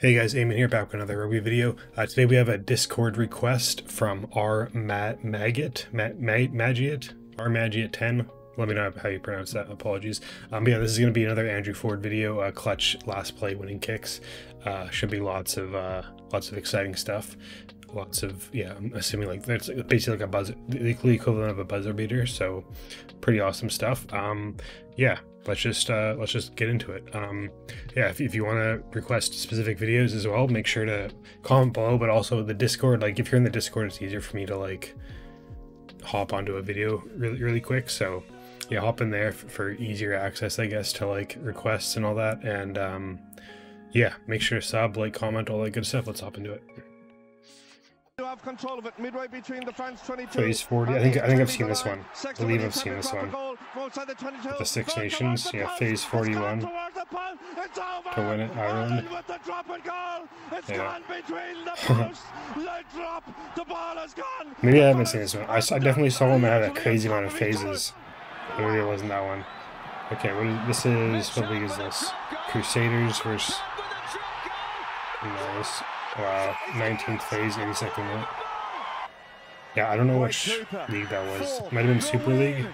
Hey guys, Eamonn here, back with another rugby video. Today we have a Discord request from Rmagiet10. Let me know how you pronounce that, apologies. Yeah, this is going to be another Andrew Forde video, clutch last play winning kicks. Should be lots of exciting stuff. Lots of, yeah, I'm assuming like that's basically like a buzzer, the equivalent of a buzzer beater, so pretty awesome stuff. Yeah, let's just get into it. Yeah, if you want to request specific videos as well, make sure to comment below, but also the Discord, like if you're in the Discord, it's easier for me to like hop onto a video really quick, so yeah, hop in there for easier access, I guess, to like requests and all that. And yeah, make sure to sub, like, comment, all that good stuff. Let's hop into it. Have control of it midway between the France 22. So I think I've seen this one. I believe I've seen this one. The Six Nations, yeah, phase 41 to win it, Ireland. Yeah. Maybe I haven't seen this one. I definitely saw one that had a crazy amount of phases. Maybe it wasn't that one. Okay, what league is this? Crusaders versus. Nice. 19th phase, 82nd minute. Yeah, I don't know which league that was. Might have been Super League.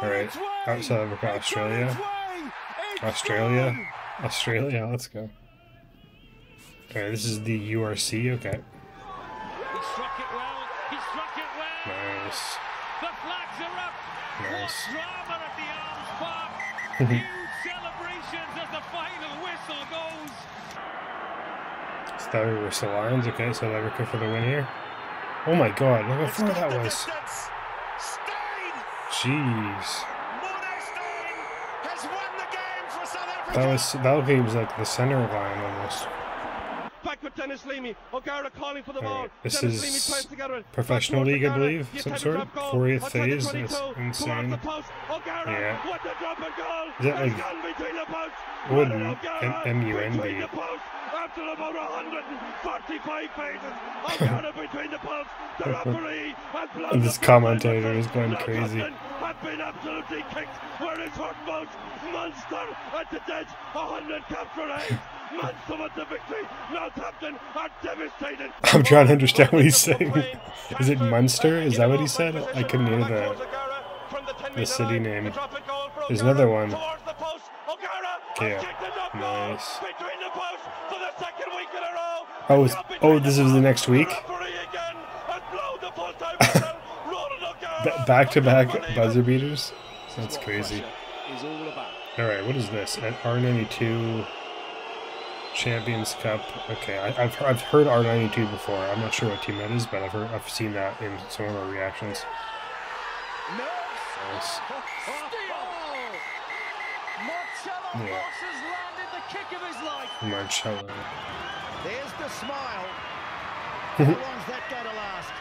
Alright, outside of Australia. Australia, let's go. Alright, this is the URC, okay. Nice. Nice. That was the Lions, okay, so Leverkusen for the win here. Oh my god, look how far that was. Jeez. That game was like the center line almost. Back with Dennis Leamy. O'Gara calling for the ball. This is professional league, I believe, some sort of 40th phase. That's insane. Yeah. Is that like wooden MUND? After about 145 pages, between the posts, the referee, and this commentator is going crazy. Have been absolutely kicked. Where is Hortmouse? Munster at the dead, 100 capture eight. Munster with the victory. Northampton are devastated. I'm trying to understand what he's saying. Is it Munster? Is that what he said? I couldn't hear the city name. There's another one. Yeah. Nice. Oh, this is the next week? Back-to-back buzzer beaters? That's crazy. Alright, what is this? At R92 Champions Cup. Okay, I've heard R92 before. I'm not sure what team that is, but I've seen that in some of our reactions. Nice. Yeah. Marcello. There's the smile. How long's that gonna last?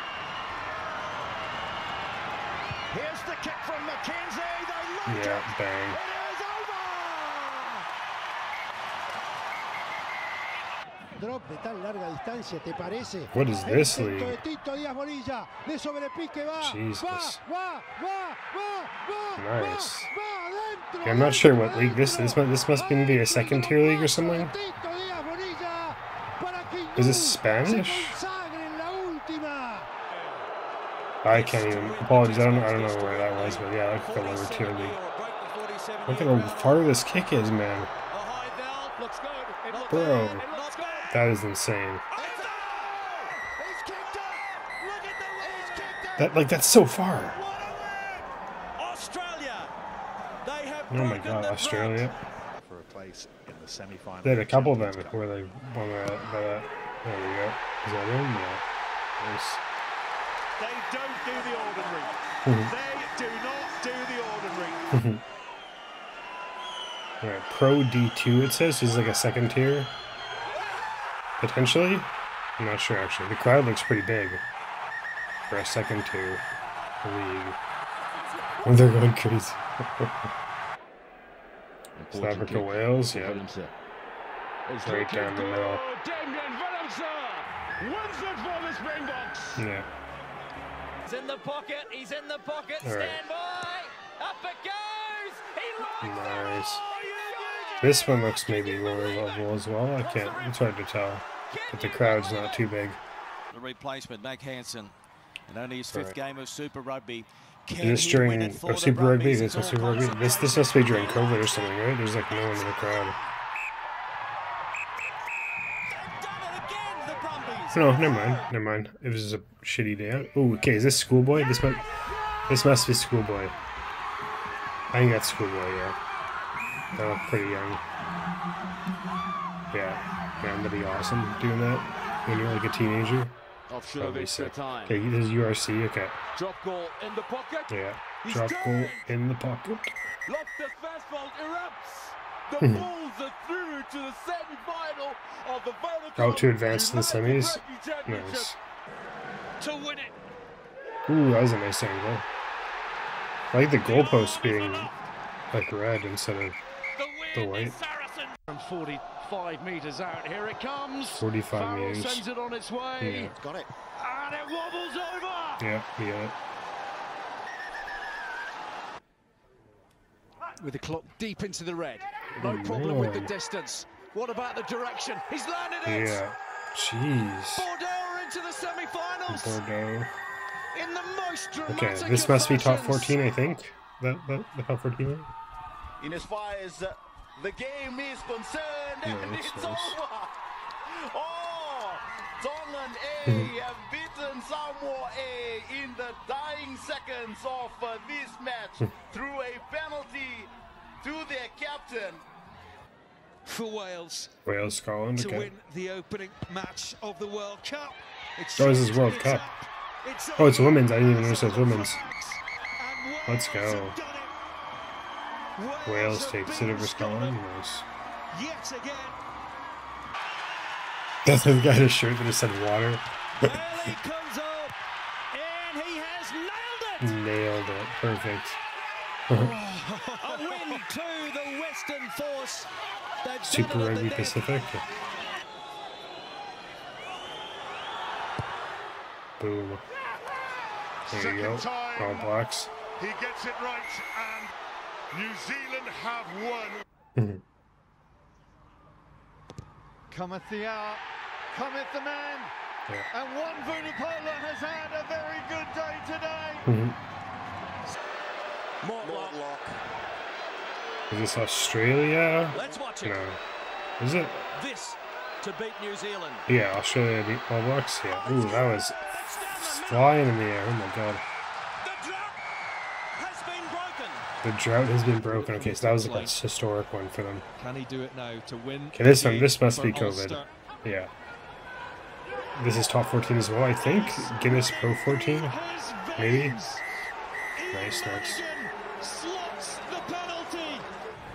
Here's the kick from McKenzie. They locked it. Bang. It is over. What is this league? Jesus. Nice. Yeah, I'm not sure what league this is. This must be maybe a second tier league or something. Is this Spanish? I can't even. Apologies, I don't know where that was, but yeah, look at the lower tier league. Look at how far this kick is, man. Bro, that is insane. That's so far. Oh my god, Australia. For a place in the semi-final. They had a couple of them before they won that. There we go. Is that in? Yeah. Nice. They don't do the ordinary. They do not do the ordinary. Alright, Pro D2 it says. This is like a second tier. Potentially? I'm not sure actually. The crowd looks pretty big for a second tier league. Oh, they're going crazy. South Africa, Wales, yeah. Right down the middle. Yeah. He's in the pocket, stand by. Up it goes. He nice. This one looks maybe lower level as well. I can't, it's hard to tell, but the crowd's not too big. The replacement, Mac Hansen, and only his fifth game of Super Rugby. Can this during Super Rugby? This was Super Rugby. This has to be during COVID or something, right? There's like no one in the crowd. No, never mind. Never mind. It was just a shitty day out. Ooh, okay. Is this Schoolboy? This must be Schoolboy. I think that's Schoolboy. Yeah. Oh, pretty young. Yeah. Man, that'd be awesome doing that when you're like a teenager. That'd be sick. Okay, this is URC. Okay. Drop goal in the pocket. Yeah. Drop goal in the pocket. Loftus fastball erupts. The Bulls are through to the semi-final of the Vunipola to advance to the semis. Nice. To win it. Ooh, that was a nice angle. I like the goalpost being like red instead of the white. From 45 meters out, here it comes. 45 meters. Sends it on its way. Yeah. Got it. And it wobbles over. Yeah, we got it. With the clock deep into the red. No problem with the distance. What about the direction? He's landed it! Yeah. Jeez. Bordeaux into the semi-finals. Bordeaux. In the most dramatic okay, this must be top 14, I think. The top 14. In as far as the game is concerned, and it's over. Oh, Donlan A have beaten Samoa A in the dying seconds of this match through a penalty to their captain. For Wales. Wales, Scotland, to win the opening match of the World Cup. Oh, this is World Cup. Oh, it's women's. I didn't even notice it's women's. Let's go. Wales takes it over Scotland. Nice. Yet again. That's the guy in a shirt that just said water. Nailed it. Perfect. A win to the Western Force. Super Rugby Pacific. Boom. There you go. All blocks. He gets it right, and New Zealand have won. Cometh the hour, cometh the man, and one Vunipola has had a very good day today. Mortlock. Is this Australia? Let's watch it. No. Is it? This to beat New Zealand. Yeah, Australia beat All Blacks. Yeah. Ooh, that was flying in the air. Oh my god. The drought has been broken. The drought has been broken. Okay, so that was like a historic one for them. Can he do it now to win? Okay, this one. This must be COVID. Ulster. Yeah. This is top 14 as well, I think. Guinness Pro 14, maybe. Nice, nice.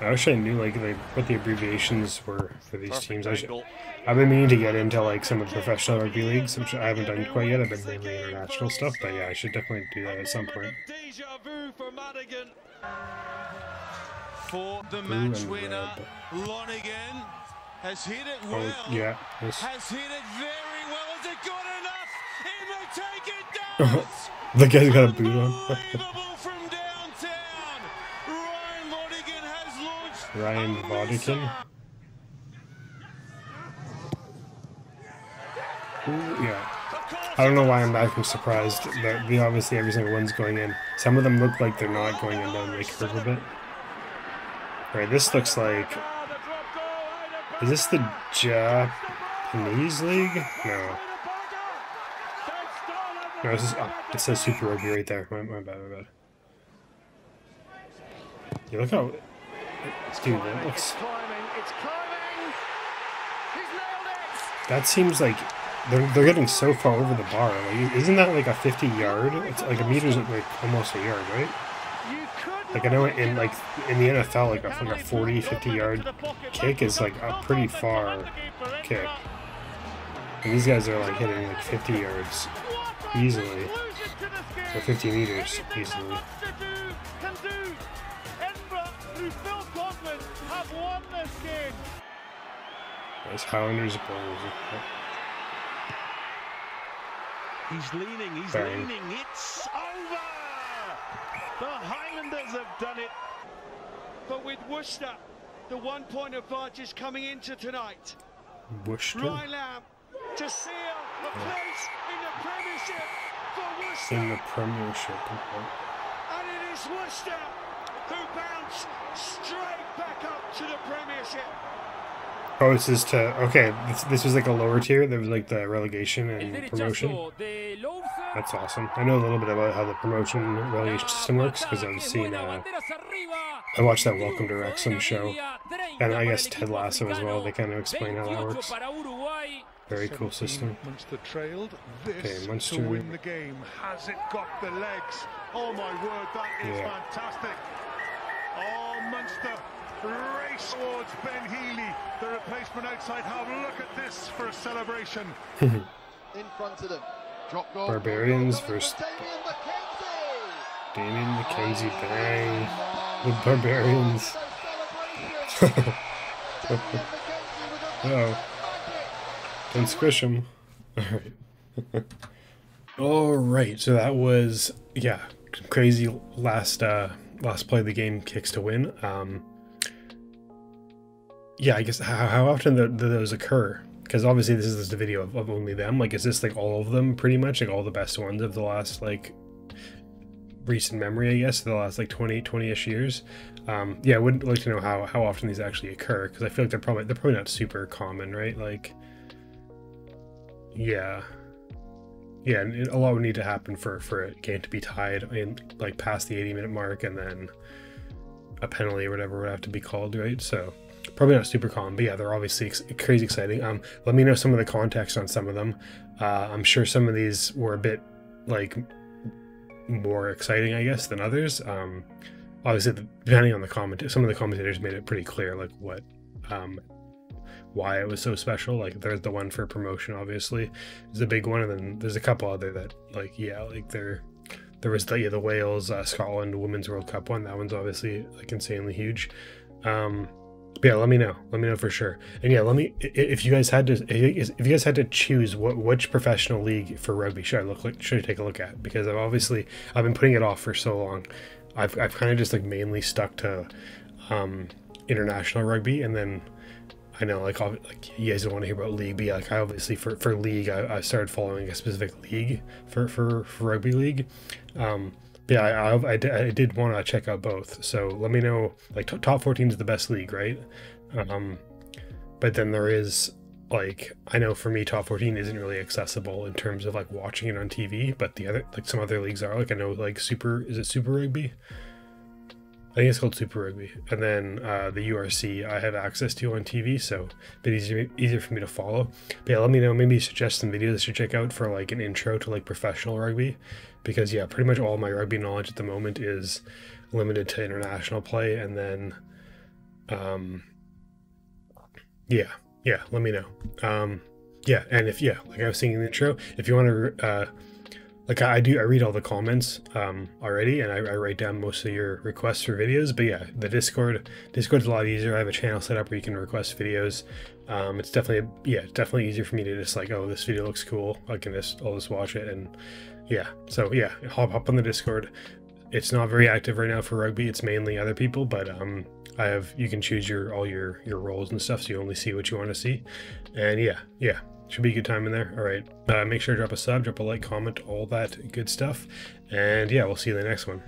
I wish I knew like what the abbreviations were for these teams. I've been meaning to get into like some of the professional rugby leagues, which I haven't done quite yet. I've been mainly international stuff, but yeah, I should definitely do that at some point. For the match winner, Lonigan has hit it well. Oh, yeah, has hit it very well. Is it good enough? He may take it down. The guy's got a boot on. Ryan Lonigan. Yeah. I don't know why I'm laughing surprised. The obviously every single one's going in. Some of them look like they're not going in, but they curve a bit. Alright, this looks like... Is this the Japanese League? No. No, this is... Oh, it says Super Rugby right there. My bad, my bad. You look how... Dude, that looks... That seems like they're getting so far over the bar. Like, isn't that like a 50-yard? It's like a meter's like almost a yard, right? Like I know in the NFL, like a 40, 50-yard kick is like a pretty far kick. And these guys are like hitting like 50 yards easily, or 50 meters easily. Nice Highlanders balls. He's leaning, he's leaning, it's over! The Highlanders have done it, but with Worcester the 1 point advantage coming into tonight. Worcester. Ryan Lamb to seal the place in the Premiership for Worcester. In the Premiership. And it is Worcester who bounce straight back up to the Premiership. Oh, this is to... Okay, this was like a lower tier. There was like the relegation and promotion. That's awesome. I know a little bit about how the promotion and relegation system works because I was seeing... I watched that Welcome to Wrexham show. And I guess Ted Lasso as well. They kind of explain how that works. Very cool system. Munster trailed. This okay, Munster to win the game. Has it got the legs? Oh my word, that is fantastic. Oh, Munster race towards Ben Healy, the replacement outside half. Look at this for a celebration. In front of them. Drop goal. Barbarians versus Damien McKenzie. Bang. The Barbarians. Oh. Don't squish him. Alright. Alright, so that was, yeah, crazy last play of the game, kicks to win. Yeah, I guess how often do those occur? Because obviously this is just a video of only them. Like, is this like all of them pretty much? Like all the best ones of the last, like, recent memory, I guess, the last like 20-ish years. Yeah, I would like to know how often these actually occur, because I feel like they're probably not super common, right? Like, yeah, and a lot would need to happen for a game to be tied in, like, past the 80-minute mark, and then a penalty or whatever would have to be called, right? So probably not super common, but yeah, they're obviously crazy exciting. Let me know some of the context on some of them. I'm sure some of these were a bit like more exciting, I guess, than others. Obviously, depending on the comment, some of the commentators made it pretty clear like what why it was so special. Like, there's the one for promotion, obviously, is a big one, and then there's a couple other that, like, yeah, like there was the Wales Scotland Women's World Cup one. That one's obviously like insanely huge. Yeah, let me know for sure. And yeah, if you guys had to choose which professional league for rugby should I take a look at, because I've been putting it off for so long. I've kind of just like mainly stuck to international rugby, and then I know, like you guys don't want to hear about league, but yeah, like I obviously for league, I started following a specific league for rugby league. Yeah, I did want to check out both. So let me know, like, top 14 is the best league, right? But then there is, like, I know for me, top 14 isn't really accessible in terms of like watching it on TV, but the other, like, some other leagues are. Like, I know, like, is it Super Rugby? I think it's called Super Rugby, and then the URC I have access to on TV, so a bit easier for me to follow. But yeah, let me know, maybe suggest some videos to check out for like an intro to like professional rugby, because yeah, pretty much all my rugby knowledge at the moment is limited to international play, and then yeah, let me know. Yeah, and if, yeah, like I was saying in the intro, if you want to like I read all the comments already, and I write down most of your requests for videos. But yeah, the Discord's a lot easier. I have a channel set up where you can request videos. It's definitely easier for me to just like, oh, this video looks cool, I'll just watch it. And yeah, so yeah, hop on the Discord. It's not very active right now for rugby. It's mainly other people, but you can choose all your roles and stuff, so you only see what you want to see. And yeah. Should be a good time in there. All right. Make sure to drop a sub, drop a like, comment, all that good stuff. And yeah, we'll see you in the next one.